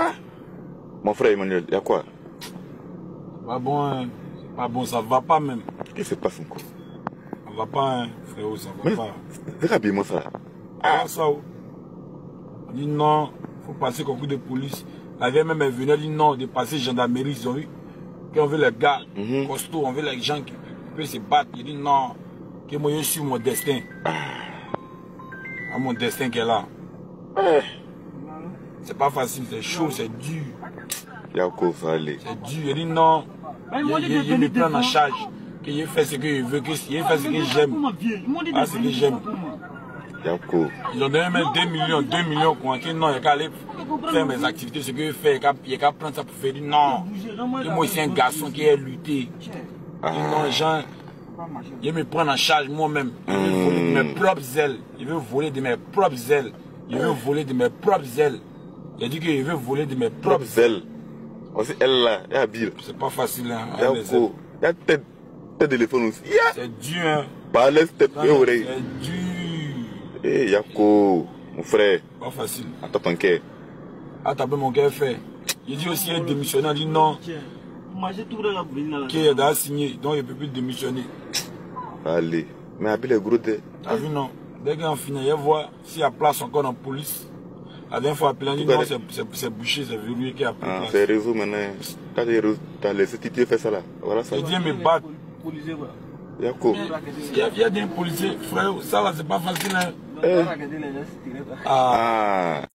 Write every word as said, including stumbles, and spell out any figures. Ah, mon frère Emmanuel, il y a quoi? C'est pas bon, hein. C'est pas bon, ça va pas même. Qu'est-ce qui se passe encore? Ça va pas, hein, frérot, ça va mais, pas. Rabbi, mon frère. Ah, ça, oh. On dit non, faut passer concours de police. La vieille même est venue, elle dit non, de passer gendarmerie, ils ont eu. Quand on veut les gars mm-hmm. costauds, on veut les gens qui peuvent se battre. Il dit non, que moi je suis mon destin. Ah. Ah, mon destin qui est là. Eh. C'est pas facile, c'est chaud, c'est dur. C'est dur, il dit non. Il me prend en charge. Qu'il fait ce que je veux, qu'il fait ce que j'aime. Ah, ce que j'aime. Ils ont donné même deux millions, deux millions quoi. Qu'il non, il n'y a qu'à aller faire mes activités, ce que je fais, il n'y a qu'à prendre ça pour faire. Il dit non. Et moi, c'est un garçon qui est lutté. Ah. Il dit non, les gens, ils me prennent en charge moi-même. Ils veulent voler de mes propres ailes. Ils veulent voler de mes propres ailes. Ils veulent voler de mes propres ailes. Il a dit qu'il veut voler de mes propres ailes. C'est elle là, il y a Bill. C'est pas facile, hein. Il y a Oko, il y a tête téléphone aussi. C'est dur, hein. Par l'aise, tête et oreille. C'est dur. Eh, Yako, mon frère. Pas facile. Attends ton cœur. Attends, mon cœur fait. Il dit aussi, il est démissionnaire. Il dit non. Qui est déjà signé, donc il ne peut plus démissionner. Allez, mais Bill est gros de. T'as vu, non? Dès qu'on finit, il voit s'il y a place encore en police. La dernière fois, il a dit non, c'est bouché, c'est verrouillé qui a pris place. C'est réseau maintenant. T'as laissé Titi faire ça là. Voilà ça. Il vient me battre. Il y a quoi? Il y a des policiers, frère. Ça là, c'est pas facile. Hein. Eh. Ah. Ah.